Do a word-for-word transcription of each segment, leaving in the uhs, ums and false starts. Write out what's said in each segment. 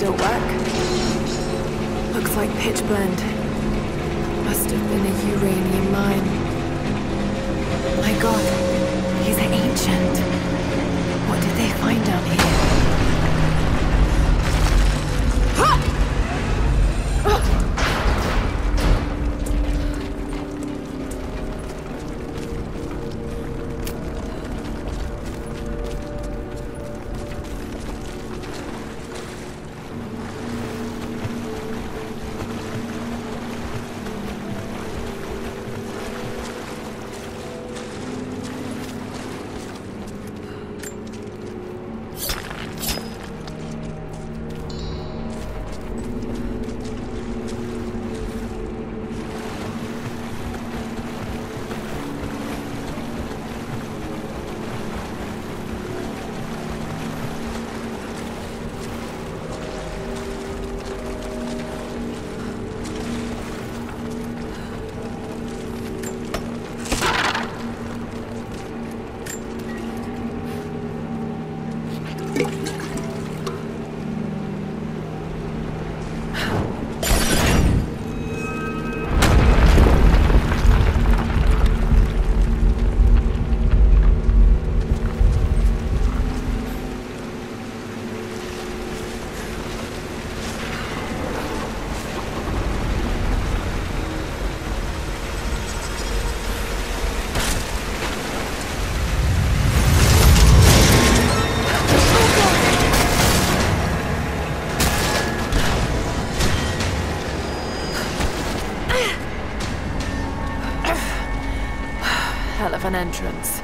still work. Looks like pitch blend. Must have been a uranium mine. My god, he's ancient. What did they find down here? An entrance.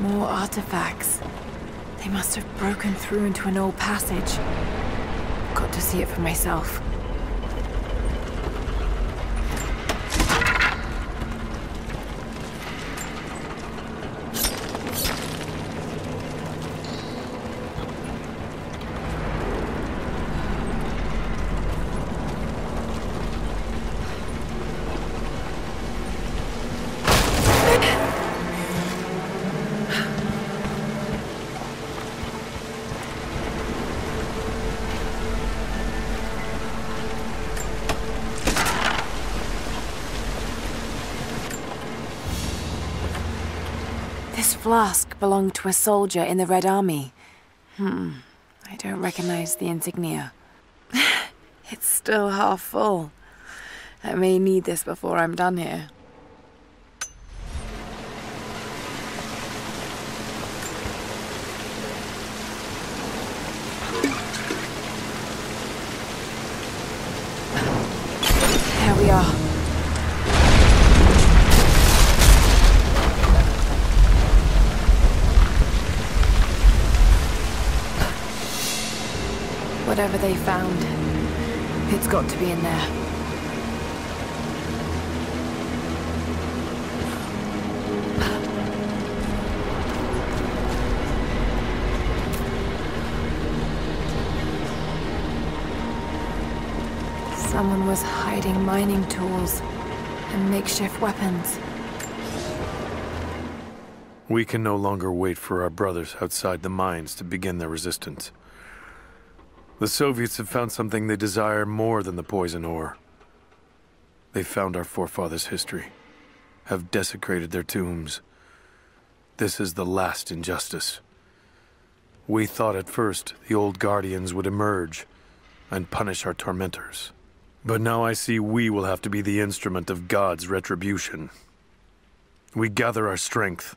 More artifacts. They must have broken through into an old passage. Got to see it for myself. This flask belonged to a soldier in the Red Army. Hmm, I don't recognize the insignia. It's still half full. I may need this before I'm done here. There we are. Whatever they found, it's got to be in there. Someone was hiding mining tools and makeshift weapons. We can no longer wait for our brothers outside the mines to begin their resistance. The Soviets have found something they desire more than the poison ore. They found our forefathers' history, have desecrated their tombs. This is the last injustice. We thought at first the old guardians would emerge and punish our tormentors. But now I see we will have to be the instrument of God's retribution. We gather our strength,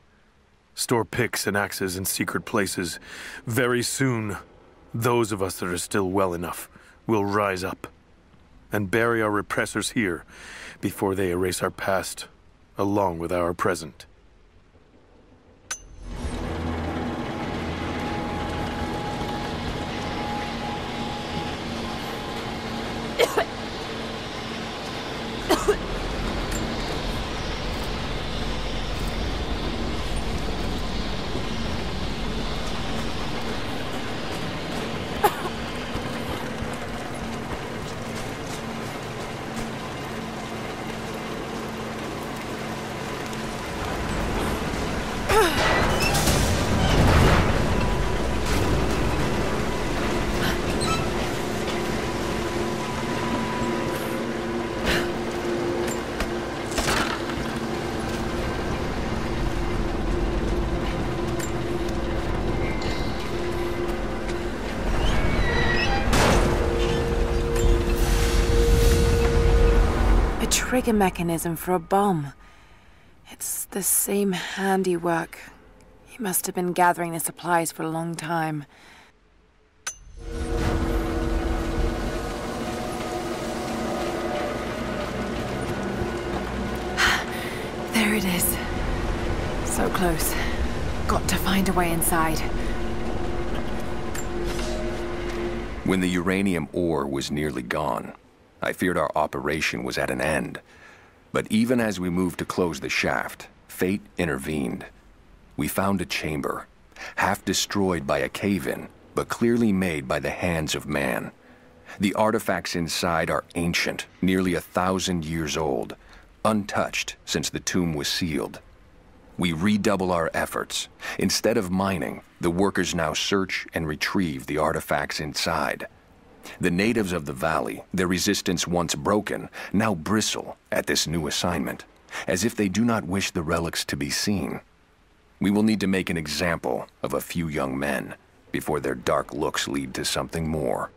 store picks and axes in secret places. Very soon, those of us that are still well enough will rise up and bury our repressors here before they erase our past along with our present. trigger mechanism for a bomb. It's the same handiwork. He must have been gathering the supplies for a long time. There it is. So close. Got to find a way inside. When the uranium ore was nearly gone, I feared our operation was at an end. But even as we moved to close the shaft, fate intervened. We found a chamber, half destroyed by a cave-in, but clearly made by the hands of man. The artifacts inside are ancient, nearly a thousand years old, untouched since the tomb was sealed. We redouble our efforts. Instead of mining, the workers now search and retrieve the artifacts inside. The natives of the valley, their resistance once broken, now bristle at this new assignment, as if they do not wish the relics to be seen. We will need to make an example of a few young men before their dark looks lead to something more.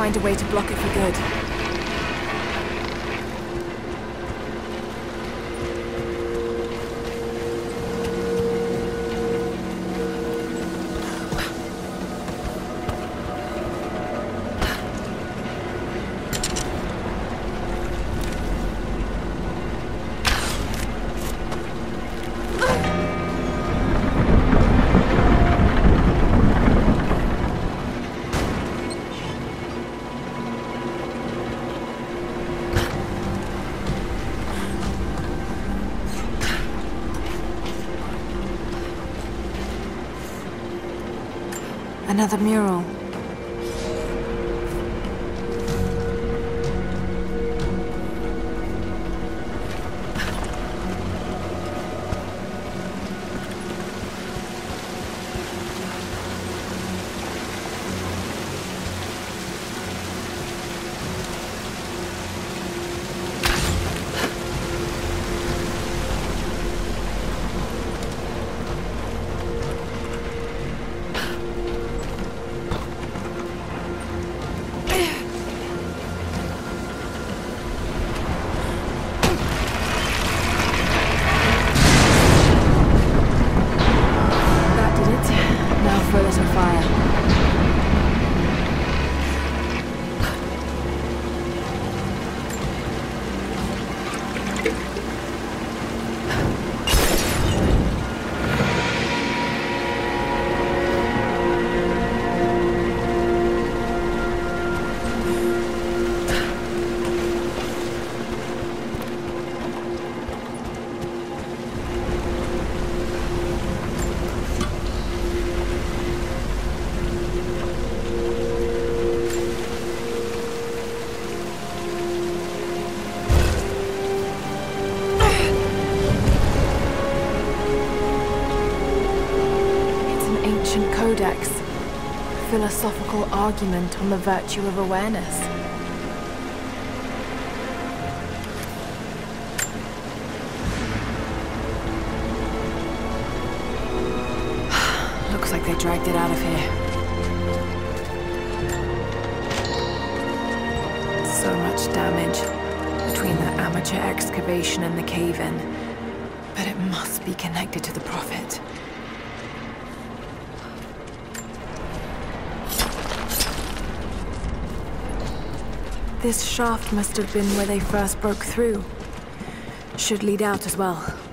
Find a way to block it for good. Another mural. Codex, philosophical argument on the virtue of awareness. Looks like they dragged it out of here. So much damage between the amateur excavation and the cave-in, but it must be connected to the Prophet. This shaft must have been where they first broke through. Should lead out as well.